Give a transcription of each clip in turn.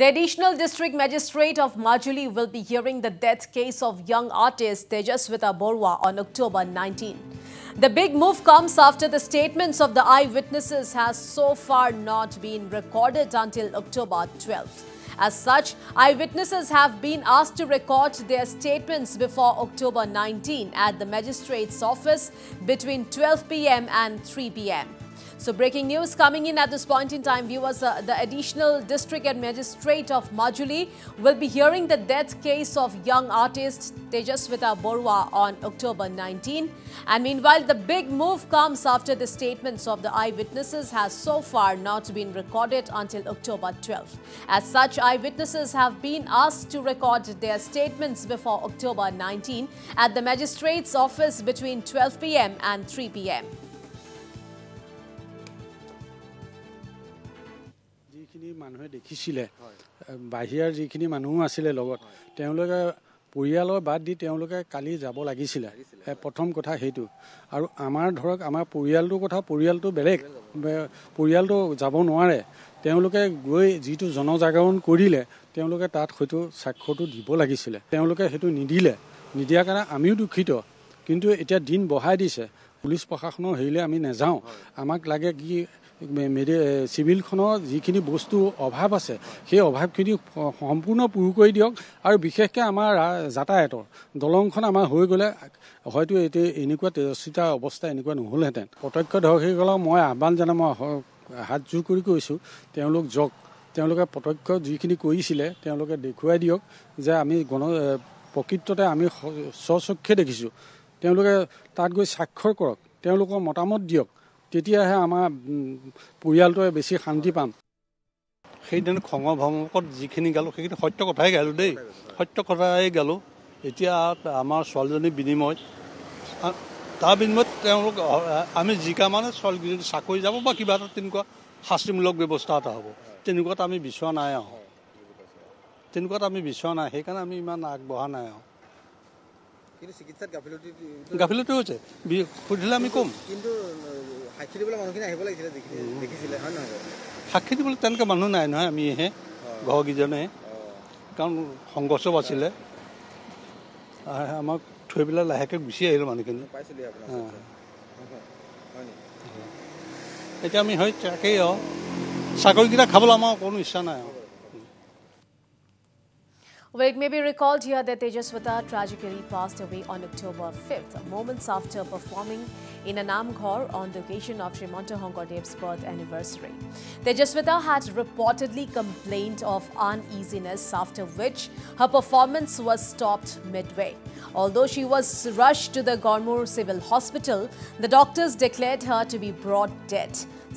The additional district magistrate of Majuli will be hearing the death case of young artist Tejaswita Boruah on October 19. The big move comes after the statements of the eyewitnesses has so far not been recorded until October 12th. As such, eyewitnesses have been asked to record their statements before October 19 at the magistrate's office between 12 p.m. and 3 p.m. So breaking news coming in at this point in time, viewers, the additional district and magistrate of Majuli will be hearing the death case of young artist Tejaswita Boruah on October 19. And meanwhile, the big move comes after the statements of the eyewitnesses has so far not been recorded until October 12. As such, eyewitnesses have been asked to record their statements before October 19 at the magistrate's office between 12 p.m. and 3 p.m. মানুহে দেখিছিলে বাহিৰ যিখিনি মানুহ আছিলে লগত তেওঁলোকে পৰিয়ালৰ বাদ দি তেওঁলোকে কালি যাব লাগিছিল প্ৰথম কথা হেতু আৰু আমাৰ ধৰক আমাৰ পৰিয়ালটো কথা পৰিয়ালটো বেলেগ পৰিয়ালটো যাব নোৱাৰে তেওঁলোকে গৈ যিটো জনজাগৰণ কৰিলে তেওঁলোকে তাত হয়তো সাক্ষৰটো দিব লাগিছিল তেওঁলোকে হেতু নিদিলে নিদিয়া কাৰণ আমিও দুখিত কিন্তু এটা দিন বহাই দিছে পুলিশ প্ৰশাসনৰ হেইলে আমি নাযাও আমাক লাগে কি मेरे सिविल खनर जिखिनि बस्तु अभाव আছে সেই অভাৱখিনি সম্পূৰ্ণ পূৰ কৰি দিয়ক আৰু বিশেষকৈ আমাৰ যাতায়াতৰ দলংখন আমাৰ হৈ গলে হয়তো এতে এনেকুৱা তেজস্বিতা অৱস্থা এনেকুৱা নহলহেতেন প্ৰত্যক্ষদৰ্শীসকল মই আহ্বান জনাম হাত জোৰ কৰি কৈছো তেওঁলোক জক তেওঁলোকে প্ৰত্যক্ষ যিখিনি কৰিছিলে তেওঁলোকে দেখুৱাই দিয়ক যে আমি প্ৰকৃততে আমি স্বচক্ষে দেখিছো তেওঁলোকে তাত গৈ স্বাক্ষৰ কৰক তেওঁলোকৰ মতামত দিয়ক তেতিয়াহে আমাৰ পৰিয়ালটোৱে বেছি শান্তি পাম সেইদিন খং ভমকত যিখিনি গালো সেইখিনি সত্য কথাই গালো দেই সত্য কথাই গালো এতিয়া আমাৰ ছোৱালীজনী বিনিময় তাৰ বিনিময়ত তেওঁলোক আমি জিকা মানে ছোৱালীজনী চাকৰি যাব বা কিবা এটা তেনেকুৱা শাস্তিমূলক ব্যৱস্থা এটা হ'ব তেনেকুৱাত আমি বিচৰা নাই আৰু তেনেকুৱাত আমি বিচৰা নাই সেইকাৰণে আমি ইমান আগবঢ়া নাই আৰু কিন্তু চিকিৎসাত গাফিলতি হৈছে সুধিলে আমি কম কিন্তু সাক্ষী দিবলৈ মানুহখিনি আহিব লাগিছিলে দেখিছিলে হয় নহয় সাক্ষী দিবলৈ তেনেকৈ মানুহ নাই নহয় আমিহে ঘৰকেইজনে কাৰণ সংঘৰ্ষ আছিলে আমাক থৈ পেলাই লাহেকৈ গুচি আহিলোঁ মানুহখিনি এতিয়া আমি হয় তাকেই আৰু চাকৰিকেইটা খাবলৈ আমাৰ কোনো ইচ্ছা নাই আৰু Well, it may be recalled here that Tejaswita tragically passed away on October 5th, moments after performing in Anam Ghor on the occasion of Sri Monta Hongodev's birth anniversary. Tejaswita had reportedly complained of uneasiness, after which her performance was stopped midway. Although she was rushed to the Gormur Civil Hospital, the doctors declared her to be brought dead.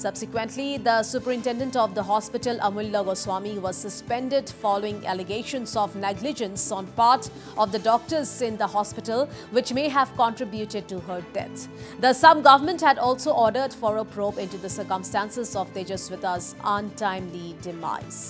Subsequently, the superintendent of the hospital, Amulla Goswami, was suspended following allegations of negligence on part of the doctors in the hospital, which may have contributed to her death. The Assam government had also ordered for a probe into the circumstances of Tejaswita's untimely demise.